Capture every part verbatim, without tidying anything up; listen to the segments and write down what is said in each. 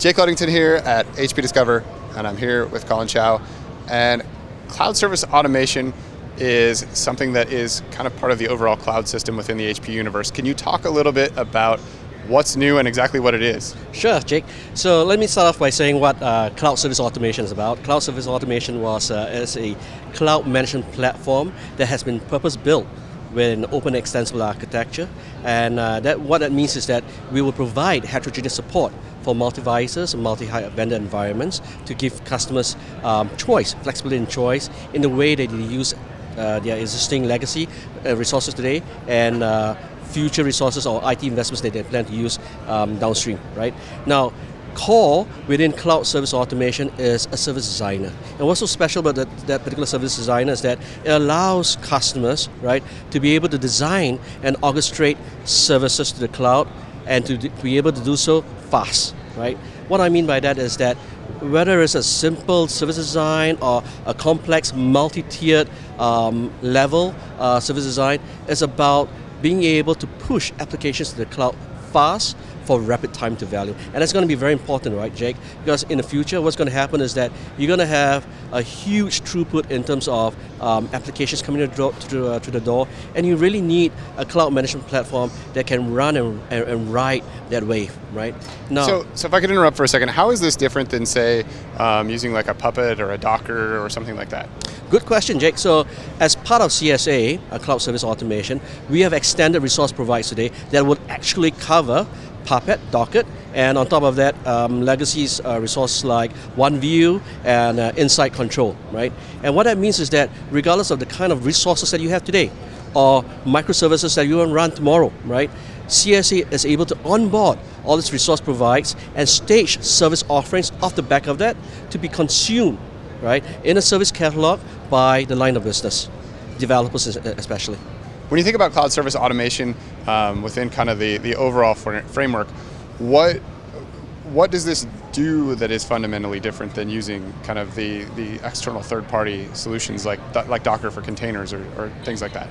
Jake Ludington here at H P Discover, and I'm here with Colin Chow. And Cloud Service Automation is something that is kind of part of the overall cloud system within the H P universe. Can you talk a little bit about what's new and exactly what it is? Sure, Jake. So let me start off by saying what uh, Cloud Service Automation is about. Cloud Service Automation was uh, as a cloud management platform that has been purpose-built with an open extensible architecture, and uh, that what that means is that we will provide heterogeneous support for multi-visors and multi-vendor environments to give customers um, choice, flexibility and choice in the way that they use uh, their existing legacy uh, resources today and uh, future resources or I T investments that they plan to use um, downstream, right? Now, core within Cloud Service Automation is a service designer. And what's so special about that, that particular service designer is that it allows customers, right, to be able to design and orchestrate services to the cloud and to be able to do so fast, right? What I mean by that is that whether it's a simple service design or a complex multi-tiered um, level uh, service design, it's about being able to push applications to the cloud fast for rapid time to value. And that's going to be very important, right, Jake? Because in the future, what's going to happen is that you're going to have a huge throughput in terms of um, applications coming through uh, the door, and you really need a cloud management platform that can run and, and, and ride that wave, right? Now, so, so if I could interrupt for a second, how is this different than, say, um, using like a Puppet or a Docker or something like that? Good question, Jake. So as part of C S A, a Cloud Service Automation, we have extended resource providers today that would actually cover Puppet, Docker, and on top of that, um, legacy uh, resources like OneView and uh, Insight Control, right? And what that means is that regardless of the kind of resources that you have today or microservices that you want to run tomorrow, right? C S A is able to onboard all its resource providers and stage service offerings off the back of that to be consumed, right, in a service catalog by the line of business, developers especially. When you think about Cloud Service Automation um, within kind of the, the overall fr framework, what what does this do that is fundamentally different than using kind of the, the external third-party solutions like, like Docker for containers or, or things like that?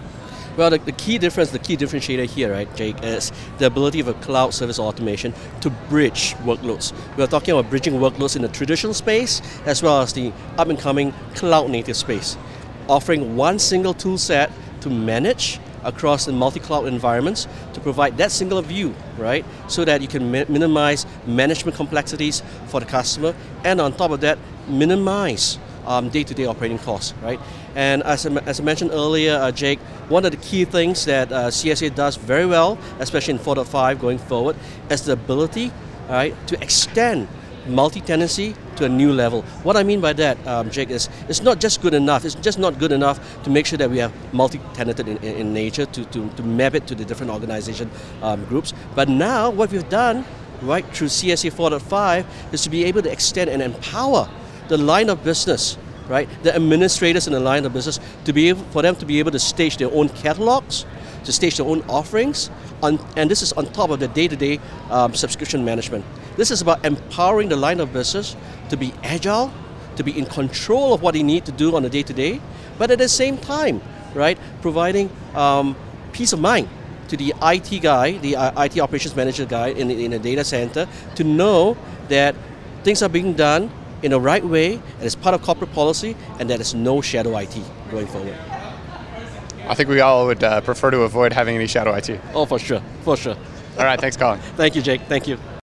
Well, the, the key difference, the key differentiator here, right, Jake, is the ability of a Cloud Service Automation to bridge workloads. We're talking about bridging workloads in the traditional space as well as the up-and-coming cloud-native space, offering one single tool set to manage across the multi-cloud environments to provide that single view, right, so that you can mi minimize management complexities for the customer, and on top of that, minimize Um, day-to-day operating costs, right? And as I, as I mentioned earlier, uh, Jake, one of the key things that uh, C S A does very well, especially in four point five going forward, is the ability, right, to extend multi-tenancy to a new level. What I mean by that, um, Jake, is it's not just good enough, it's just not good enough to make sure that we have multi-tenanted in, in nature to, to, to map it to the different organization um, groups. But now what we've done, right, through C S A four point five is to be able to extend and empower the line of business, right? The administrators in the line of business to be able, for them to be able to stage their own catalogs, to stage their own offerings, on, and this is on top of the day-to-day um, subscription management. This is about empowering the line of business to be agile, to be in control of what they need to do on a day-to-day, but at the same time, right, providing um, peace of mind to the I T guy, the uh, I T operations manager guy in, in a data center, to know that things are being done in the right way, and it's part of corporate policy, and there is no shadow I T going forward. I think we all would uh, prefer to avoid having any shadow I T. Oh, for sure, for sure. All right, thanks, Colin. Thank you, Jake, thank you.